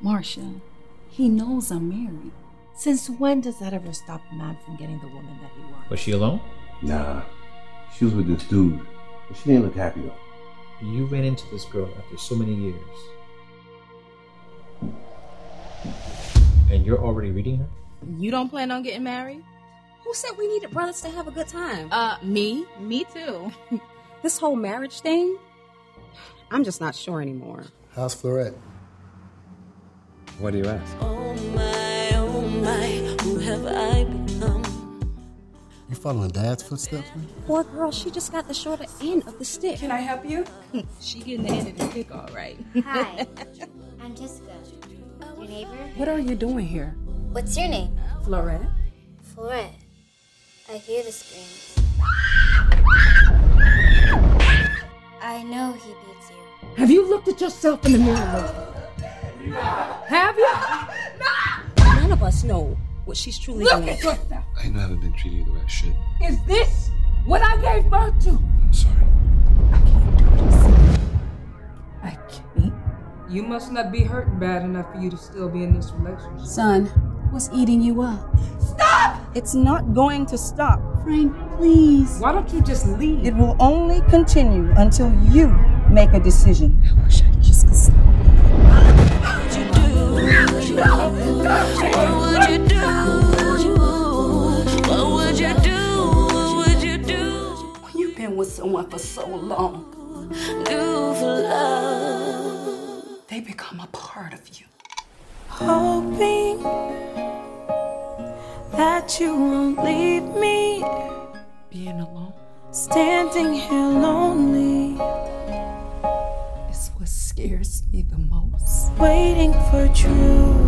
Marcia, he knows I'm married. Since when does that ever stop a man from getting the woman that he wants? Was she alone? Nah, she was with this dude. But she didn't look happy though. You ran into this girl after so many years. And you're already reading her? You don't plan on getting married? Who said we needed brothers to have a good time? Me? Me too. This whole marriage thing, I'm just not sure anymore. How's Floret? What do you ask? Oh my, who have I become? You following Dad's footsteps, man? Poor girl, she just got the shorter end of the stick. Can I help you? She getting the end of the stick, all right. Hi, I'm Jessica, your neighbor. What are you doing here? What's your name? Floret. Floret. I hear the screams. I know he beats you. Have you looked at yourself in the mirror? Have you? No. None of us know what she's truly doing. Look at yourself. I know I haven't been treating you the way I should. Is this what I gave birth to? I'm sorry. I can't do this. I can't. You must not be hurt bad enough for you to still be in this relationship. Son, what's eating you up? Stop! It's not going to stop. Frank, please. Why don't you just leave? It will only continue until you make a decision. I wish I just could stop. What would you do? You've been with someone for so long. They become a part of you. Hoping that you won't leave me. Being alone. Standing here lonely. It's what scares me the most. Waiting for you.